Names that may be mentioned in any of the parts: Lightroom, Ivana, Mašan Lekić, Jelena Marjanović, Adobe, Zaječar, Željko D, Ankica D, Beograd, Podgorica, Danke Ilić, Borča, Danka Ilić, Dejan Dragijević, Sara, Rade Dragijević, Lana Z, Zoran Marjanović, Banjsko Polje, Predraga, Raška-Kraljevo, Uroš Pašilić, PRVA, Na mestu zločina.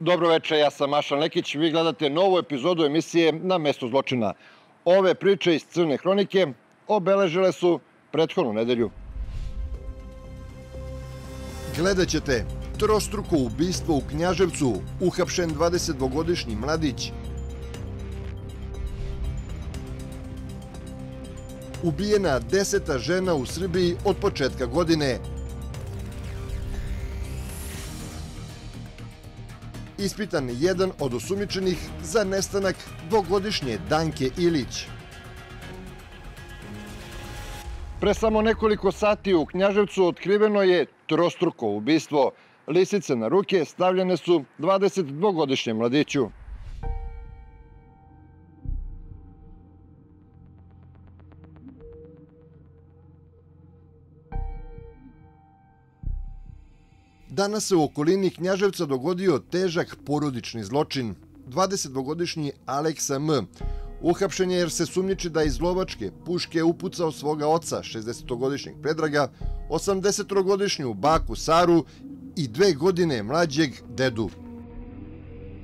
Dobro večer, ja sam Mašan Lekić. Vi gledate novu epizodu emisije Na mestu zločina. Ove priče iz Crne hronike obeležile su prethodnu nedelju. Gledat ćete trostruko ubistvo u Knjaževcu, uhapšen 22-godišnji mladić. Ubijena 10. žena u Srbiji od početka godine. Ispitan jedan od osumnjičenih za nestanak dvogodišnje Danke Ilić. Pre samo nekoliko sati u Knjaževcu otkriveno je trostruko ubistvo. Lisice na ruke stavljene su 22-godišnjem mladiću. Danas se u okolini Knjaževca dogodio težak porodični zločin. 22-godišnji Aleksa M. uhapšen je jer se sumnjiči da je iz lovačke puške upucao svoga oca, 60-godišnjeg Predraga, 80-godišnju baku Saru i 2 godine mlađeg dedu.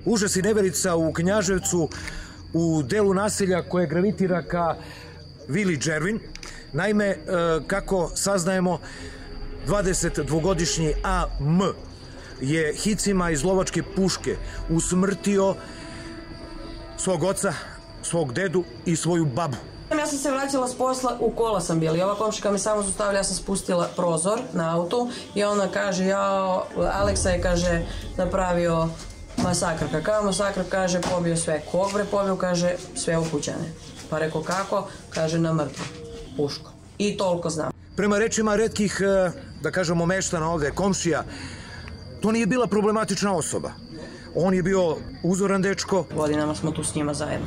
Užas i neverica u Knjaževcu, u delu nasilja koje gravitira ka Vili Džervin. Naime, kako saznajemo, 22-godišnji A.M. je hicima iz lovačke puške usmrtio svog oca, svog dedu i svoju babu. Ja sam se vraćala s posla, u kola sam bila i ova komšika me samo zaustavila, ja sam spustila prozor na auto i ona kaže, jao, Aleksa je, kaže, napravio masakrka. Kao masakr, kaže, pobio sve. Kogre pobio, kaže, sve ukućane. Pa rekao, kako? Kaže, na mrtvo, puško. I toliko znam. Prema rečima retkih, da kažemo, meštana ovde, komšija, to nije bila problematična osoba. On je bio uzoran dečko. Godinama smo tu s njima zajedno.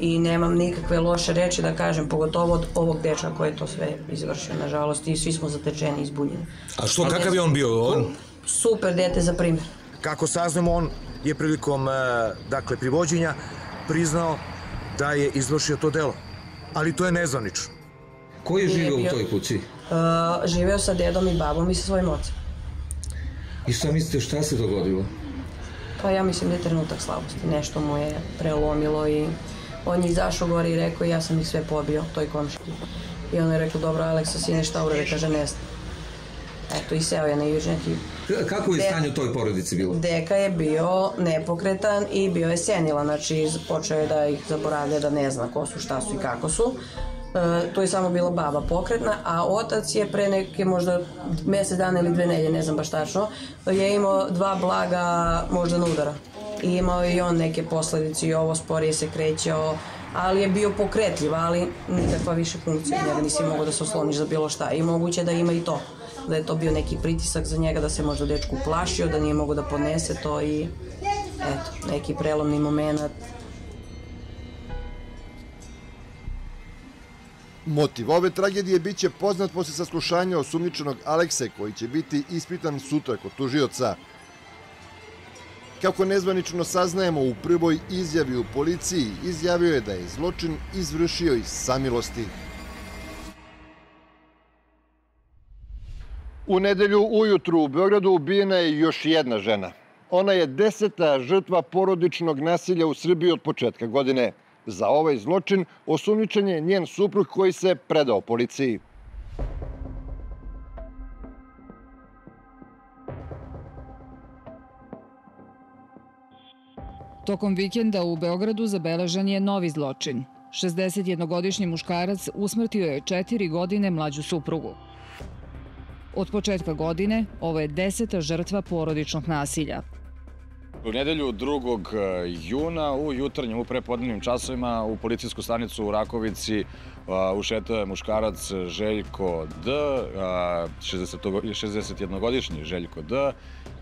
I nemam nikakve loše reči da kažem, pogotovo od ovog dečka koji je to sve izvršio, nažalost, i svi smo zatečeni i izbunjeni. A što, kakav je on bio? Super dete, za primjer. Kako saznamo, on je prilikom, dakle, privođenja priznao da je izvršio to delo. Ali to je nezvanično. Ko je živeo u toj kući? Živeo sa dedom i babom i sa svojim ocem. I šta mislite, šta se dogodilo? Pa ja mislim da je trenutak slabosti. Nešto mu je prelomilo i on je izašao gore i rekao, ja sam ih sve pobio, toj komšiji. I on je rekao, dobro, Aleksa, sine, šta urede? Kaže, ne znam. Eto, i seo je na južnjak i... Kako je stanje u toj porodici bilo? Deka je bio nepokretan i bio je senilan. Znači, počeo je da ih zaboravlja, da ne zna ko su, šta su i kako su. To je samo bila baba pokretna, a otac je pre neke možda mesec dana ili 2 nedelje, ne znam baš tačno, je imao 2 blaga moždana udara. I imao i on neke posledice i ovo, sporije se krećao, ali je bio pokretljiv, ali nikakva više funkcija od njega, nisi mogao da se osloniš za bilo šta. I moguće je da ima i to, da je to bio neki pritisak za njega, da se možda dečku plašio, da nije mogao da podnese to i eto, neki prelomni moment. Motiv ove tragedije bit će poznat posle saslušanja osumnjičenog Alekse, koji će biti ispitan sutra kod tužioca. Kako nezvanično saznajemo u prvoj izjavi u policiji, izjavio je da je zločin izvršio iz samilosti. U nedelju ujutru u Beogradu ubijena je još jedna žena. Ona je 10. žrtva porodičnog nasilja u Srbiji od početka godine. Za ovaj zločin osumnjičen je njen suprug koji se predao policiji. Tokom vikenda u Beogradu zabeležen je novi zločin. 61-godišnji muškarac usmrtio je 4 godine mlađu suprugu. Od početka godine ovo je 10. žrtva porodičnog nasilja. U nedelju 2. juna u jutarnjim, u prepodnevnim časovima u policijsku stanicu u Rakovici ušetao je muškarac Željko D, 61-godišnji Željko D,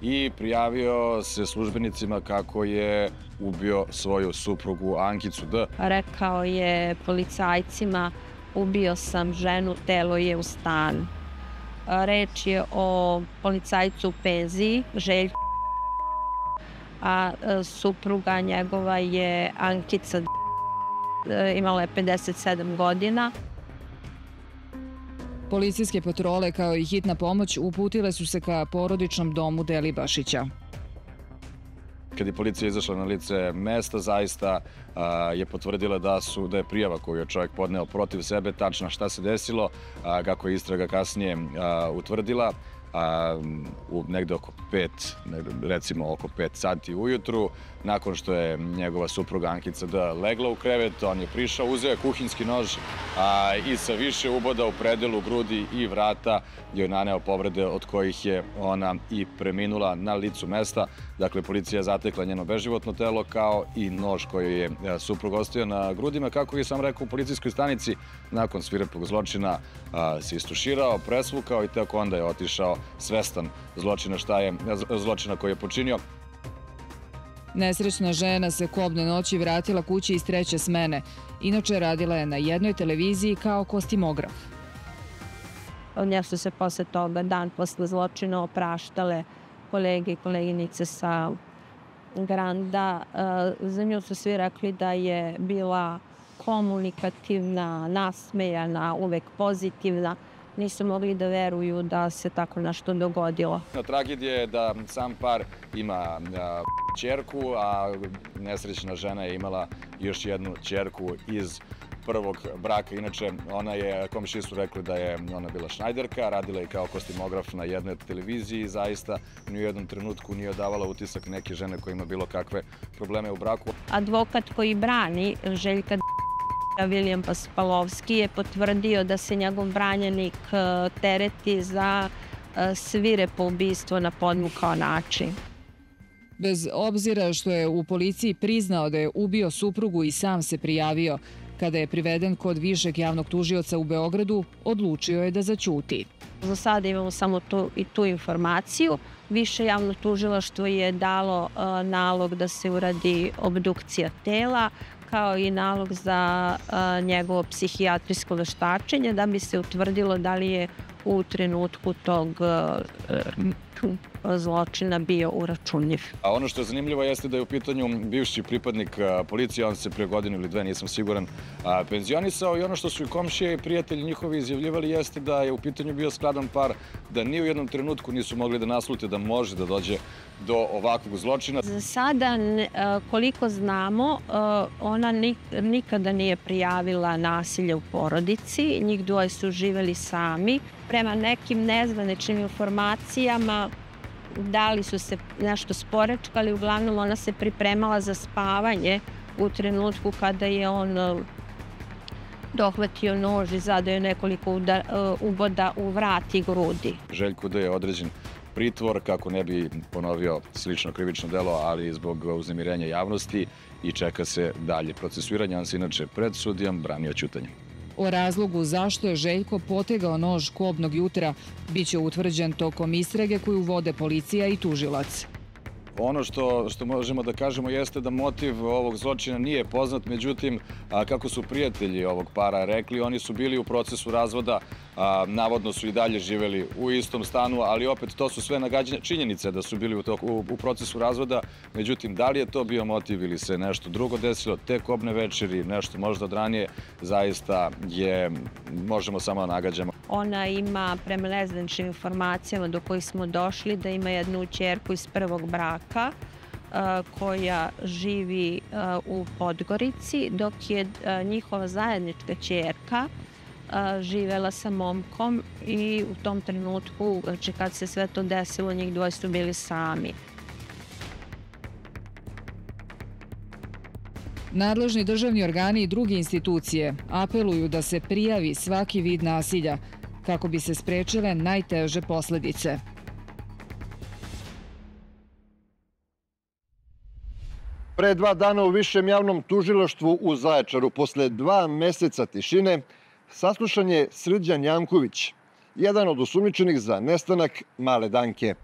i prijavio se službenicima kako je ubio svoju suprugu Ankicu D. Rekao je policajcima, ubio sam ženu, telo je u stan. Reč je o policajcu u penziji, Željko, a supruga njegova je Ankica D. Imala je 57 godina. Policijske patrole kao i hitna pomoć uputile su se ka porodičnom domu Deli Bašića. kad je policija izašla na lice mesta, zaista je potvrdila da je prijava koju je čovjek podneo protiv sebe tačna, šta se desilo, kako je istraga kasnije utvrdila. Negde oko 5 sati ujutru, nakon što je njegova supruga Ankica D legla u krevet, on je prišao, uzeo je kuhinski nož i sa više uboda u predelu grudi i vrata joj naneo povrede od kojih je ona i preminula na licu mesta. Dakle, policija zatekla njeno beživotno telo kao i nož koji je suprug ostavio na grudima. Kako je sam rekao, u policijskoj stanici nakon svirepog zločina se istuširao, presvukao i tek onda je otišao svestan zločina koji je počinio. Nesrećna žena se kobne noći vratila kući iz treće smene. Inače, radila je na jednoj televiziji kao kostimograf. Od nje su se posle toga, dan posle zločina, opraštale kolege i koleginice sa Granda. Za nju su svi rekli da je bila komunikativna, nasmejana, uvek pozitivna. Nisu mogli da veruju da se tako nešto dogodilo. Tragedija je da sam par ima ćerku, a nesrećna žena je imala još jednu ćerku iz prvog braka. Inače, komšije su rekli da je ona bila šnajderka, radila je kao kostimograf na jednoj televiziji i zaista ni u jednom trenutku nije odavala utisak neke žene koja ima bilo kakve probleme u braku. Advokat koji brani Željka D, Vilijan Paspalovski, je potvrdio da se njegov branjenik tereti za svirepo ubistvo na podmukao način. Bez obzira što je u policiji priznao da je ubio suprugu i sam se prijavio, kada je priveden kod višeg javnog tužioca u Beogradu, odlučio je da zaćuti. Za sada imamo samo tu informaciju. Više javno tužilaštvo je dalo nalog da se uradi obdukcija tela, kao i nalog za njegovo psihijatrijsko veštačenje, da bi se utvrdilo da li je u trenutku tog zločina bio uračunljiv. Ono što je zanimljivo jeste da je u pitanju bivši pripadnik policije, on se pre godinu ili dve, nisam siguran, penzionisao, i ono što su i komšije i prijatelji njihovi izjavljivali jeste da je u pitanju bio skladan par, da ni u jednom trenutku nisu mogli da naslute da može da dođe do ovakvog zločina. Za sada, koliko znamo, ona nikada nije prijavila nasilje u porodici, njih dvoje su živeli sami. Prema nekim nezvaničnim informacijama, da li su se nešto sporečkali, uglavnom ona se pripremala za spavanje u trenutku kada je on dohvatio nož i zadao nekoliko uboda u vrat i grudi. Željko D je određen pritvor kako ne bi ponovio slično krivično delo, ali zbog uznemirenja javnosti, i čeka se dalje procesuiranje. On se inače pred sudijom branio ćutanjem. O razlogu zašto je Željko potegao nož kobnog jutra biće utvrđen tokom istrage koju vode policija i tužilac. Ono što možemo da kažemo jeste da motiv ovog zločina nije poznat, međutim, kako su prijatelji ovog para rekli, oni su bili u procesu razvoda, navodno su i dalje živeli u istom stanu, ali opet to su sve nagađane činjenice da su bili u procesu razvoda, međutim, da li je to bio motiv ili se nešto drugo desilo, tek obne večeri, nešto možda od ranije, zaista je, možemo samo nagađamo. Ona ima, prema nezvaničnim informacijama do kojih smo došli, da ima jednu ćerku iz prvog braka koja živi u Podgorici, dok je njihova zajednička ćerka živela sa momkom, i u tom trenutku, znači kad se sve to desilo, njih dvoje su bili sami. Nadležni državni organi i druge institucije apeluju da se prijavi svaki vid nasilja kako bi se sprečile najteže posledice. Pre 2 dana u Višem javnom tužilaštvu u Zaječaru, posle 2 meseca tišine, saslušan je Srđan Janković, jedan od osumnjičenih za nestanak male Danke.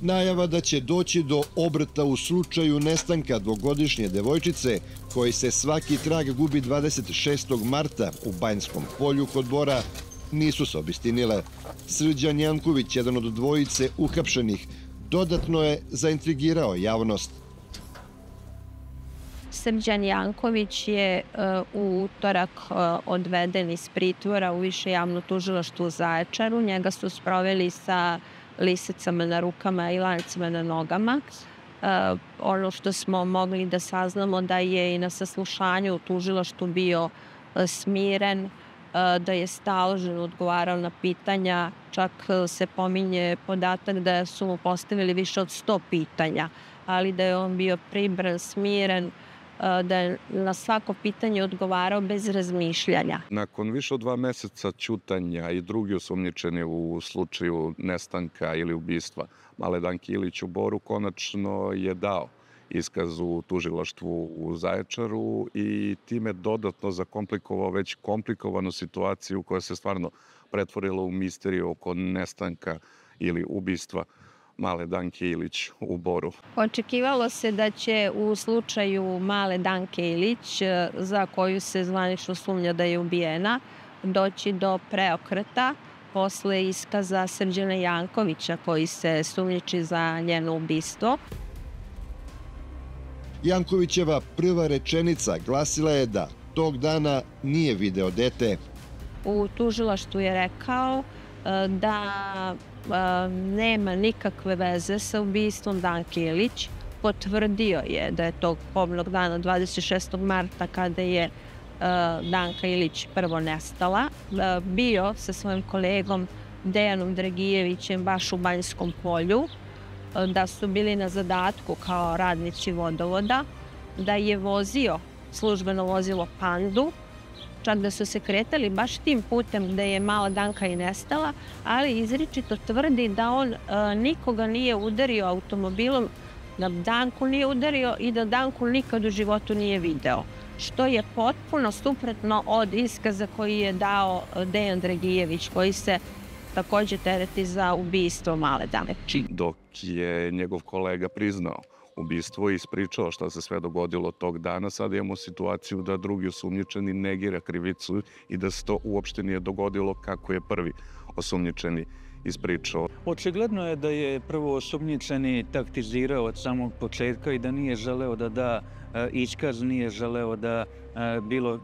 Najava da će doći do obrta u slučaju nestanka dvogodišnje devojčice, koji se svaki trag gubi 26. marta u Banjskom Polju kod Bora, nisu se obistinile. Srđan Janković, jedan od dvojice uhapšenih, dodatno je zaintrigirao javnost. Srđan Janković je u utorak odveden iz pritvora u Više javno tužilaštvo u Zaječaru. Njega su sproveli sa lisicama na rukama i lancima na nogama. Ono što smo mogli da saznamo da je i na saslušanju u tužilaštu bio smiren, da je staložen, odgovarao na pitanja. Čak se pominje podatak da su mu postavili više od 100 pitanja, ali da je on bio pribran, smiren, da je na svako pitanje odgovarao bez razmišljanja. Nakon više od 2 meseca ćutanja i drugi osumnjičeni u slučaju nestanka ili ubistva male Danke Ilić u Boru konačno je dao iskaz u tužilaštvu u Zaječaru i time dodatno zakomplikovao već komplikovanu situaciju koja se stvarno pretvorila u misteriju oko nestanka ili ubistva male Danke Ilić u Boru. Očekivalo se da će u slučaju male Danke Ilić, za koju se zvanično sumnja da je ubijena, doći do preokreta posle iskaza Srđana Jankovića koji se sumnjiči za njeno ubistvo. Jankovićeva prva rečenica glasila je da tog dana nije video dete. U tužilaštvu je rekao da nema nikakve veze sa ubistvom Danke Ilić. Potvrdio je da je tog pomnog dana, 26. marta, kada je Danke Ilić prvo nestala, bio sa svojim kolegom Dejanom Dragijevićem baš u Banjskom Polju, da su bili na zadatku kao radnici vodovoda, da je vozio službeno vozilo Pandu, čak da su se kretali baš tim putem gde je mala Danka i nestala, ali izričito tvrdi da on nikoga nije udario automobilom, da Danku nije udario i da Danku nikad u životu nije video. Što je potpuno suprotno od iskaza koji je dao Dejan Dragijević, koji se također tereti za ubistvo male Dane. Dok je njegov kolega priznao ubistvo i ispričao šta se sve dogodilo tog dana, sada imamo situaciju da drugi osumnjičeni negira krivicu i da se to uopšte nije dogodilo kako je prvi osumnjičeni ispričao. Očigledno je da je prvo osumnjičeni taktizirao od samog početka i da nije želeo da da iskaz, nije želeo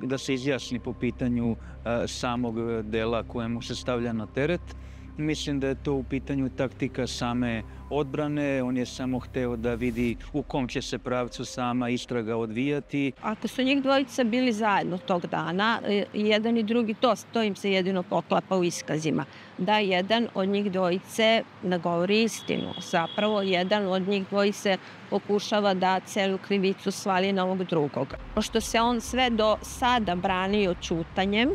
da se izjasni po pitanju samog dela kojemu se stavlja na teret. Mislim da je to u pitanju taktika same odbrane. On je samo hteo da vidi u kom će se pravcu sama istraga odvijati. Ako su njih dvojica bili zajedno tog dana, jedan i drugi, to im se jedino poklapa u iskazima. Da jedan od njih dvojice ne govori istinu. Zapravo, jedan od njih dvojice pokušava da celu krivicu svali na ovog drugog. Pošto se on sve do sada branio ćutanjem,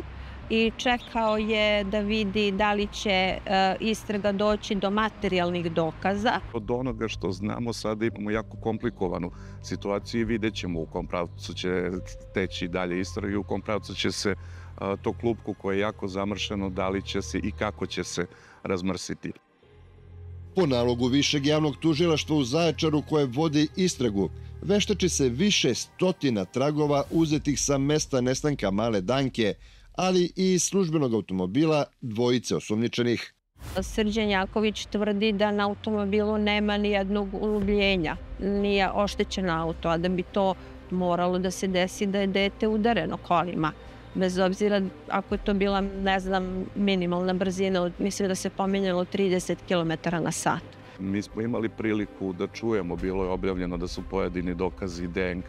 i čekao je da vidi da li će istraga doći do materijalnih dokaza. Od onoga što znamo sada imamo jako komplikovanu situaciju i vidjet ćemo u kom pravcu će teći dalje istrage, u kom pravcu će se to klupko koje je jako zamršeno, da li će se i kako će se razmrsiti. Po nalogu Višeg javnog tužilaštva u Zaječaru koje vodi istragu, veštači se više stotina tragova uzetih sa mesta nestanka male Danke, ali i službenog automobila dvojice osumnjičenih. Srđan Janković tvrdi da na automobilu nema ni jednog urubljenja, nije oštećen auto, a da bi to moralo da se desi da je dete udareno kolima. Bez obzira ako je to bila, ne znam, minimalna brzina, mislim da se pominjalo 30 km/h. Mi smo imali priliku da čujemo, bilo je objavljeno da su pojedini dokazi DNK,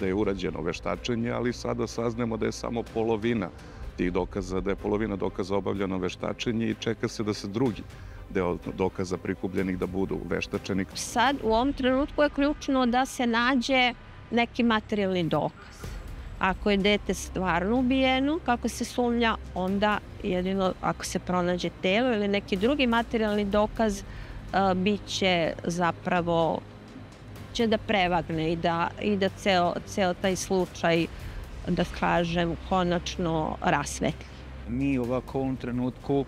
da je urađeno veštačenje, ali sada saznemo da je samo polovina tih dokaza, da je polovina dokaza obavljeno veštačenje i čeka se da se drugi deo dokaza prikupljenih da budu veštačeni. Sad u ovom trenutku je ključno da se nađe neki materijalni dokaz. Ako je dete stvarno ubijeno, kako se sumnja, onda jedino ako se pronađe telo ili neki drugi materijalni dokaz, bit će zapravo da prevagne i da ceo taj slučaj, da kažem, konačno rasvetli. Mi ovako u ovom trenutku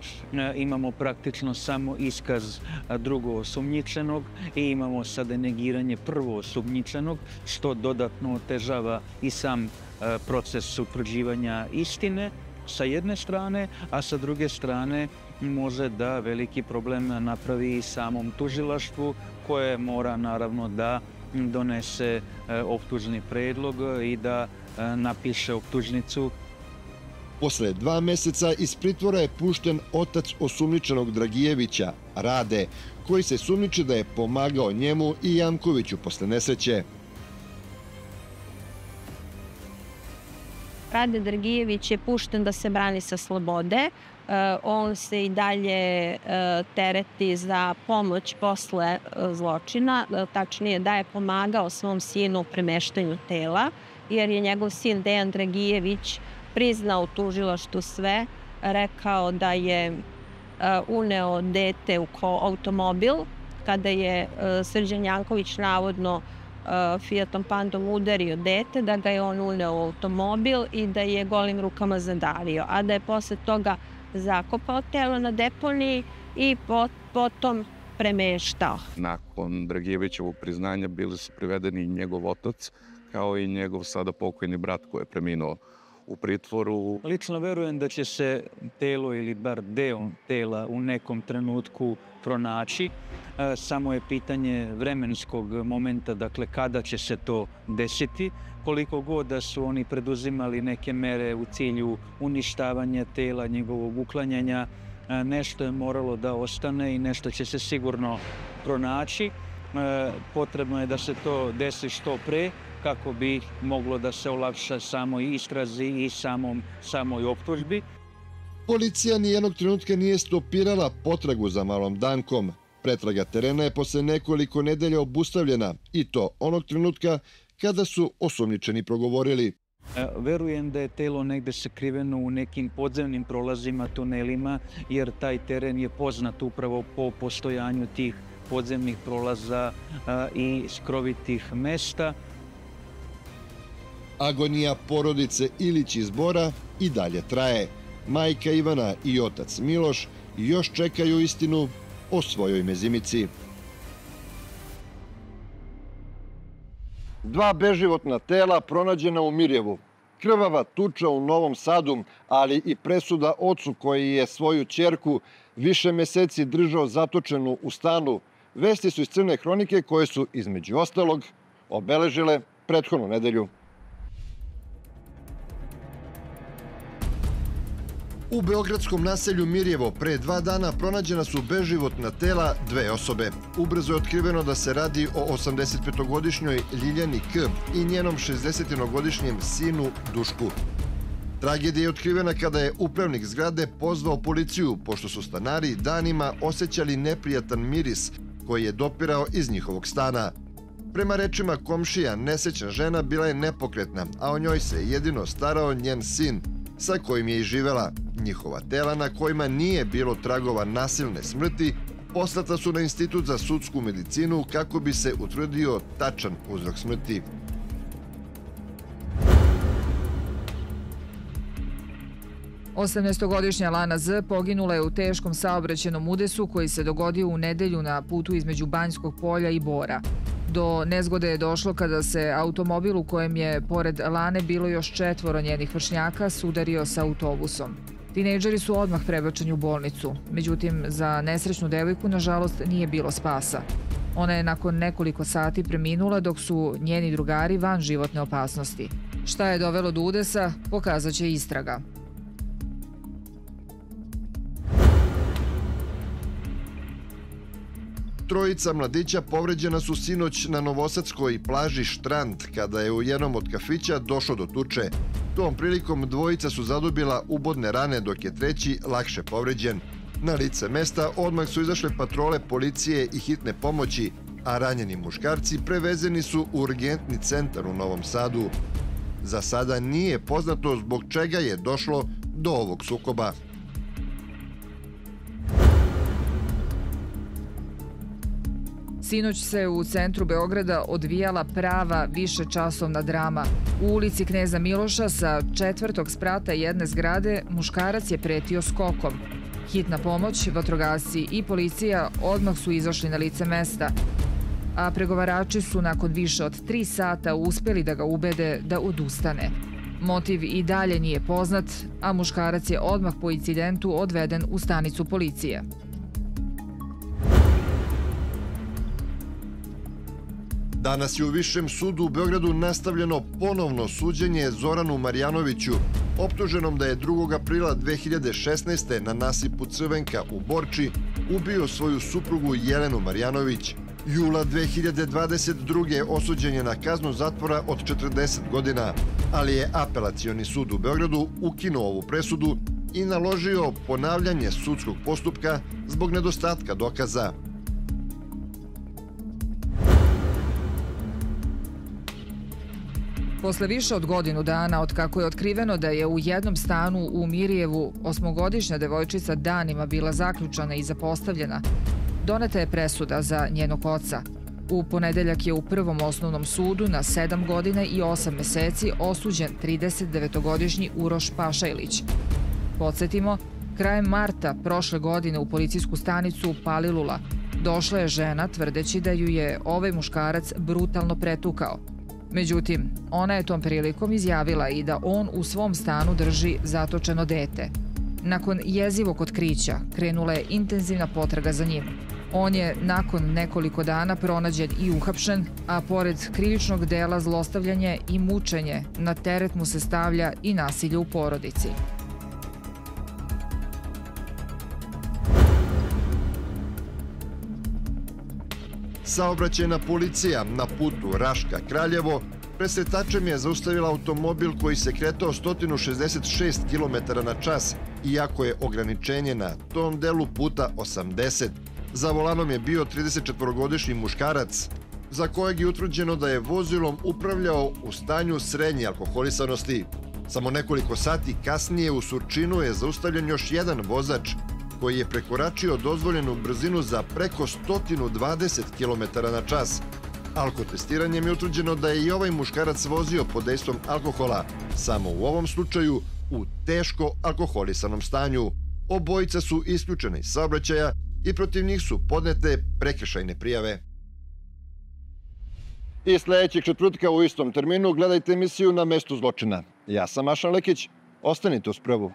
imamo praktično samo iskaz drugo osumnjičenog i imamo sada negiranje prvo osumnjičenog, što dodatno otežava i sam proces utvrđivanja istine sa jedne strane, a sa druge strane može da veliki problem napravi i samom tužilaštvu koje mora naravno da donese optužni predlog i da napiše optužnicu. Posle 2 meseca iz pritvora je pušten otac osumnjičenog Dragijevića, Rade, koji se sumnjiči da je pomagao njemu i Jankoviću posle nesreće. Rade Dragijević je pušten da se brani sa slobode. On se i dalje tereti za pomoć posle zločina. Tačnije da je pomagao svom sinu u premeštanju tela, jer je njegov sin Dejan Dragijević priznao u tužilaštu sve, rekao da je uneo dete u automobil kada je Srđan Janković navodno Fiatom Pandom udario dete, da ga je on uneo u automobil i da je golim rukama zadario, a da je posle toga zakopao telo na deponiji i potom premeštao. Nakon Dragijevićevog priznanja bili su privedeni njegov otac kao i njegov sada pokojni brat koji je preminuo u pritvoru. Lično verujem da će se telo ili bar deo tela u nekom trenutku pronaći. Samo je pitanje vremenskog momenta, dakle kada će se to desiti. Koliko god da su oni preduzimali neke mere u cilju uništavanja tela, njegovog uklanjanja, nešto je moralo da ostane i nešto će se sigurno pronaći. Potrebno je da se to desi što pre, kako bi moglo da se olakša samoj istrazi i samoj optužbi. Policija nijednog trenutka nije stopirala potragu za malom Dankom. Pretraga terena je posle nekoliko nedelja obustavljena, i to onog trenutka kada su osumnjičeni progovorili. Verujem da je telo negde sakriveno u nekim podzemnim prolazima, tunelima, jer taj teren je poznat upravo po postojanju tih podzemnih prolaza i skrovitih mesta. Agonija porodice Ilić iz Bora i dalje traje. Majka Ivana i otac Miloš još čekaju istinu o svojoj mezimici. 2 beživotna tela pronađena u Mirjevu, krvava tuča u Novom Sadu, ali i presuda ocu koji je svoju ćerku više meseci držao zatočenu u stanu, vesti su iz Crne hronike koje su, između ostalog, obeležile prethodnu nedelju. U beogradskom naselju Mirjevo pre 2 dana pronađena su beživotna tela 2 osobe. Ubrzo je otkriveno da se radi o 85-godišnjoj Liljani K. i njenom 61-godišnjem sinu Dušputu. Tragedija je otkrivena kada je upravnik zgrade pozvao policiju, pošto su stanari danima osjećali neprijatan miris koji je dopirao iz njihovog stana. Prema rečima komšija, nesrećna žena bila je nepokretna, a o njoj se jedino starao njen sin, sa kojim je i živela. Njihova tela, na kojima nije bilo tragova nasilne smrti, poslata su na Institut za sudsku medicinu kako bi se utvrdio tačan uzrok smrti. Osamnaestogodišnja Lana Z poginula je u teškom saobraćajnom udesu koji se dogodio u nedelju na putu između Banjskog Polja i Bora. Do nezgode je došlo kada se automobil u kojem je pored Lane bilo još 4 njenih vršnjaka sudario sa autobusom. Tinejdžeri su odmah prebačeni u bolnicu, međutim za nesrećnu devojku nažalost nije bilo spasa. Ona je nakon nekoliko sati preminula dok su njeni drugari van životne opasnosti. Šta je dovelo do udesa pokazat će istraga. Trojica mladića povređena su sinoć na novosadskoj plaži Štrand kada je u jednom od kafića došlo do tuče. Tom prilikom 2 su zadobila ubodne rane dok je 3 lakše povređen. Na lice mesta odmah su izašle patrole policije i hitne pomoći, a ranjeni muškarci prevezeni su u urgentni centar u Novom Sadu. Za sada nije poznato zbog čega je došlo do ovog sukoba. Sinoć se u centru Beograda odvijala prava višečasovna drama. U ulici Kneza Miloša sa 4. sprata jedne zgrade muškarac je pretio skokom. Hitna pomoć, vatrogasci i policija odmah su izašli na lice mesta, a pregovarači su nakon više od 3 sata uspjeli da ga ubede da odustane. Motiv i dalje nije poznat, a muškarac je odmah po incidentu odveden u stanicu policije. Danas je u Višem sudu u Beogradu nastavljeno ponovno suđenje Zoranu Marjanoviću, optuženom da je 2. aprila 2016. na nasipu Crvenka u Borči ubio svoju suprugu Jelenu Marjanović. Jula 2022. osuđen je na kaznu zatvora od 40 godina, ali je Apelacioni sud u Beogradu ukinuo ovu presudu i naložio ponavljanje sudskog postupka zbog nedostatka dokaza. Posle više od godinu dana od kako je otkriveno da je u jednom stanu u Mirjevu 8-godišnja devojčica danima bila zaključana i zapostavljena, doneta je presuda za njenog oca. U ponedeljak je u Prvom osnovnom sudu na 7 godina i 8 meseci osuđen 39-godišnji Uroš Pašilić. Podsjetimo, krajem marta prošle godine u policijsku stanicu Palilula došla je žena tvrdeći da ju je ovaj muškarac brutalno pretukao. Međutim, ona je tom prilikom izjavila i da on u svom stanu drži zatočeno dete. Nakon jezivog otkrića krenula je intenzivna potraga za njim. On je nakon nekoliko dana pronađen i uhapšen, a pored krivičnog dela zlostavljanje i mučenje, na teret mu se stavlja i nasilje u porodici. Saobraćajna policija na putu Raška-Kraljevo presretačem je zaustavila automobil koji se kretao 166 km/h, iako je ograničenje na tom delu puta 80. Za volanom je bio 34-godišnji muškarac, za kojeg je utvrđeno da je vozilom upravljao u stanju srednje alkoholisanosti. Samo nekoliko sati kasnije u Surčinu je zaustavljen još jedan vozač, koji je prekoračio dozvoljenu brzinu za preko 120 km/h. Alkotestiranjem je utvrđeno da je i ovaj muškarac vozio pod dejstvom alkohola, samo u ovom slučaju u teško alkoholisanom stanju. Obojica su isključeni iz saobraćaja i protiv njih su podnete prekršajne prijave. I sljedećeg četvrtka u istom terminu gledajte emisiju Na mestu zločina. Ja sam Mašan Lekić, ostanite uz Prvu.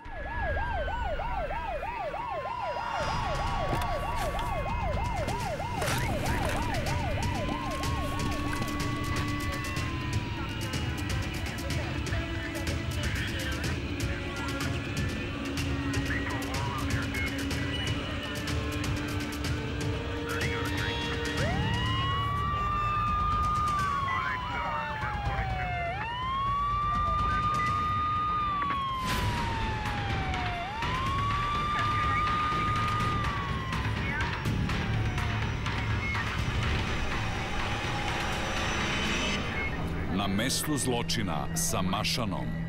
Na mestu zločina sa Mašanom.